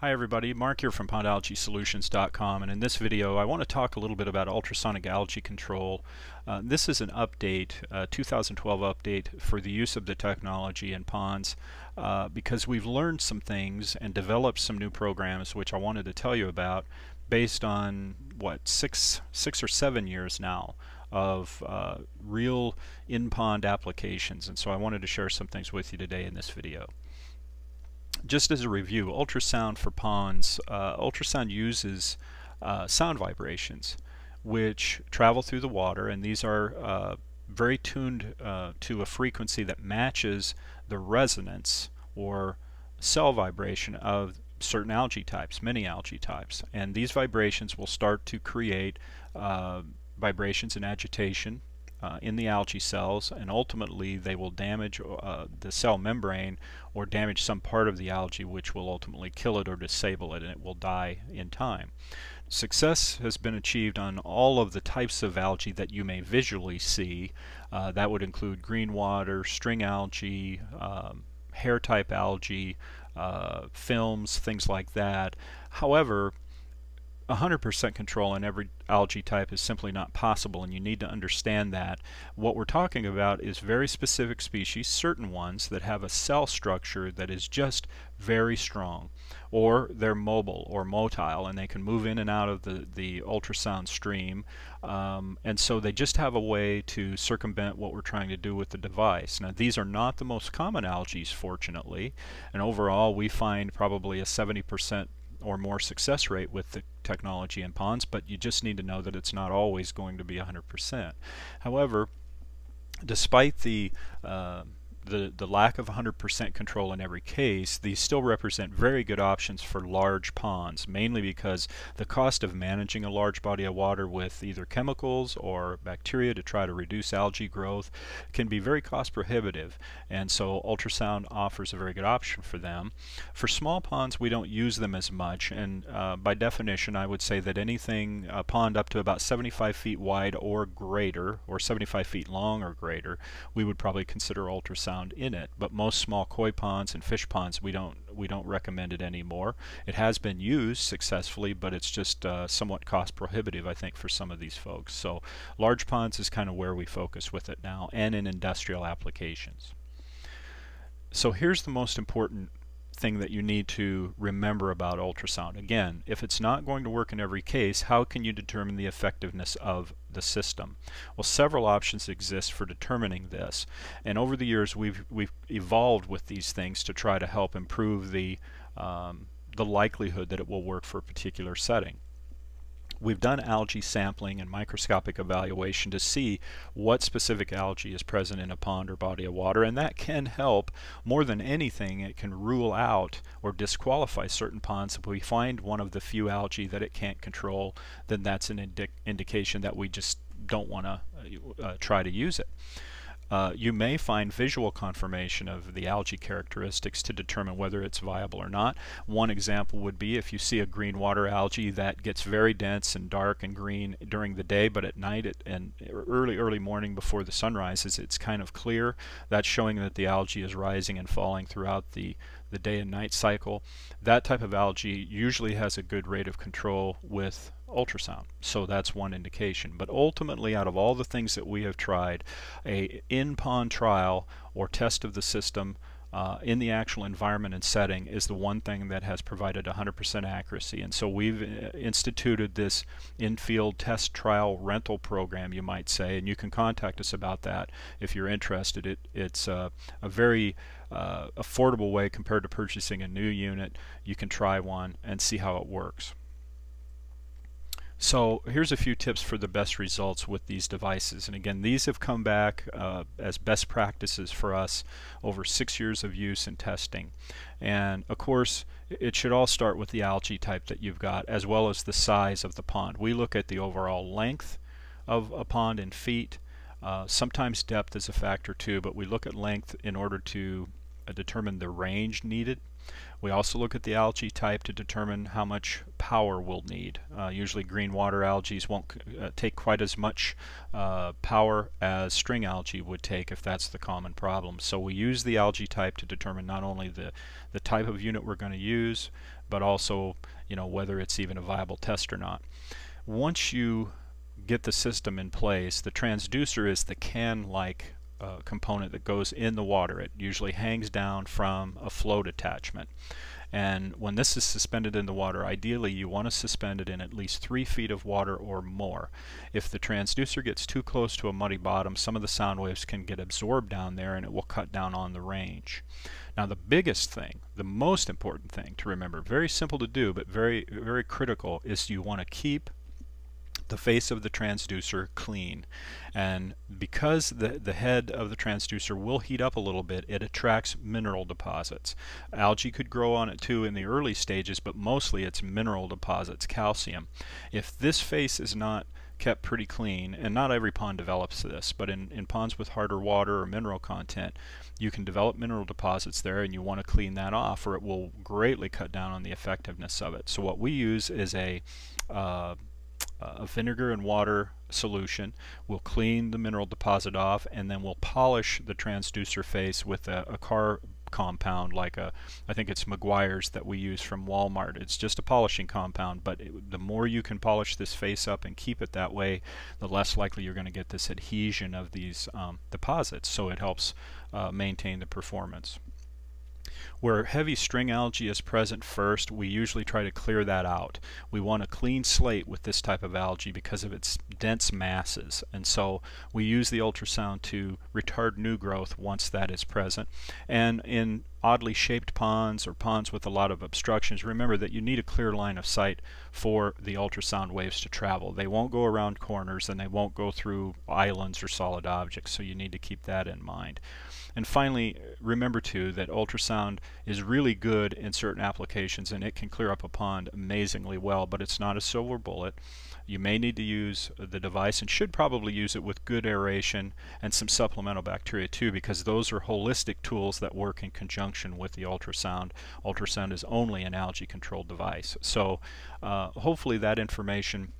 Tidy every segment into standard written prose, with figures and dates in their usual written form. Hi everybody, Mark here from PondAlgaeSolutions.com, and in this video I want to talk a little bit about ultrasonic algae control. This is an update, 2012 update for the use of the technology in ponds because we've learned some things and developed some new programs which I wanted to tell you about based on, what, six or seven years now of real in-pond applications, and so I wanted to share some things with you today in this video. Just as a review, ultrasound for ponds, ultrasound uses sound vibrations which travel through the water, and these are very tuned to a frequency that matches the resonance or cell vibration of certain algae types, many algae types, and these vibrations will start to create vibrations and agitation in the algae cells, and ultimately they will damage the cell membrane or damage some part of the algae, which will ultimately kill it or disable it, and it will die in time. Success has been achieved on all of the types of algae that you may visually see. That would include green water, string algae, hair type algae, films, things like that. However, 100% control in every algae type is simply not possible, and you need to understand that. What we're talking about is very specific species, certain ones that have a cell structure that is just very strong, or they're mobile or motile, and they can move in and out of the ultrasound stream, and so they just have a way to circumvent what we're trying to do with the device. Now, these are not the most common algae, fortunately, and overall we find probably a 70% or more success rate with the technology in ponds, but you just need to know that it's not always going to be 100%. However, despite the lack of 100% control in every case, these still represent very good options for large ponds, mainly because the cost of managing a large body of water with either chemicals or bacteria to try to reduce algae growth can be very cost prohibitive, and so ultrasound offers a very good option for them. For small ponds, we don't use them as much, and by definition I would say that anything, a pond up to about 75 feet wide or greater, or 75 feet long or greater, we would probably consider ultrasound in it. But most small koi ponds and fish ponds, we don't recommend it anymore. It has been used successfully, but it's just somewhat cost prohibitive, I think, for some of these folks. So large ponds is kind of where we focus with it now, and in industrial applications. So here's the most important thing that you need to remember about ultrasound. Again, if it's not going to work in every case, how can you determine the effectiveness of the system? Well, several options exist for determining this, and over the years we've evolved with these things to try to help improve the likelihood that it will work for a particular setting. We've done algae sampling and microscopic evaluation to see what specific algae is present in a pond or body of water, and that can help. More than anything, it can rule out or disqualify certain ponds. If we find one of the few algae that it can't control, then that's an indication that we just don't want to try to use it. You may find visual confirmation of the algae characteristics to determine whether it's viable or not. One example would be if you see a green water algae that gets very dense and dark and green during the day, but at night and early morning before the sun rises, it's kind of clear. That's showing that the algae is rising and falling throughout the day and night cycle. That type of algae usually has a good rate of control with ultrasound, so that's one indication. But ultimately, out of all the things that we have tried, a in-pond trial or test of the system in the actual environment and setting is the one thing that has provided 100% accuracy, and so we've instituted this in-field test trial rental program, you might say, and you can contact us about that if you're interested. It's a very affordable way compared to purchasing a new unit. You can try one and see how it works. So here's a few tips for the best results with these devices, and again, these have come back as best practices for us over 6 years of use and testing. And of course, it should all start with the algae type that you've got, as well as the size of the pond. We look at the overall length of a pond in feet. Sometimes depth is a factor too, but we look at length in order to determine the range needed We also look at the algae type to determine how much power we'll need. Usually green water algae won't take quite as much power as string algae would take if that's the common problem. So we use the algae type to determine not only the type of unit we're going to use, but also, you know, whether it's even a viable test or not. Once you get the system in place, the transducer is the can-like component that goes in the water. It usually hangs down from a float attachment, and when this is suspended in the water, ideally you want to suspend it in at least 3 feet of water or more. If the transducer gets too close to a muddy bottom, some of the sound waves can get absorbed down there and it will cut down on the range. Now the biggest thing, the most important thing to remember, very simple to do but very, very critical, is you want to keep the face of the transducer clean. And because the head of the transducer will heat up a little bit, it attracts mineral deposits. Algae could grow on it too in the early stages, but mostly it's mineral deposits, calcium. If this face is not kept pretty clean, and not every pond develops this, but in ponds with harder water or mineral content, you can develop mineral deposits there, and you want to clean that off or it will greatly cut down on the effectiveness of it. So what we use is a vinegar and water solution. We'll clean the mineral deposit off, and then we'll polish the transducer face with a car compound like I think it's Meguiar's that we use from Walmart. It's just a polishing compound, but the more you can polish this face up and keep it that way, the less likely you're going to get this adhesion of these deposits, so it helps maintain the performance. Where heavy string algae is present first, we usually try to clear that out. We want a clean slate with this type of algae because of its dense masses, and so we use the ultrasound to retard new growth once that is present. And in oddly shaped ponds or ponds with a lot of obstructions, remember that you need a clear line of sight for the ultrasound waves to travel. They won't go around corners and they won't go through islands or solid objects, so you need to keep that in mind. And finally, remember too that ultrasound is really good in certain applications and it can clear up a pond amazingly well, but it's not a silver bullet. You may need to use the device, and should probably use it with good aeration and some supplemental bacteria too, because those are holistic tools that work in conjunction with the ultrasound. Ultrasound is only an algae controlled device. So hopefully that information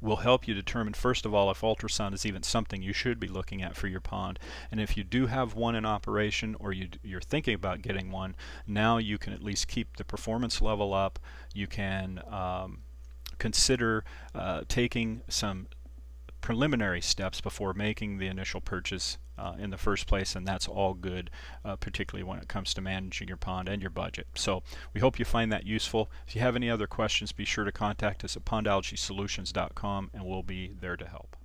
will help you determine, first of all, if ultrasound is even something you should be looking at for your pond. And if you do have one in operation, or you're thinking about getting one, now you can at least keep the performance level up. You can consider taking some preliminary steps before making the initial purchase in the first place, and that's all good, particularly when it comes to managing your pond and your budget. So we hope you find that useful. If you have any other questions, be sure to contact us at PondAlgaeSolutions.com, and we'll be there to help.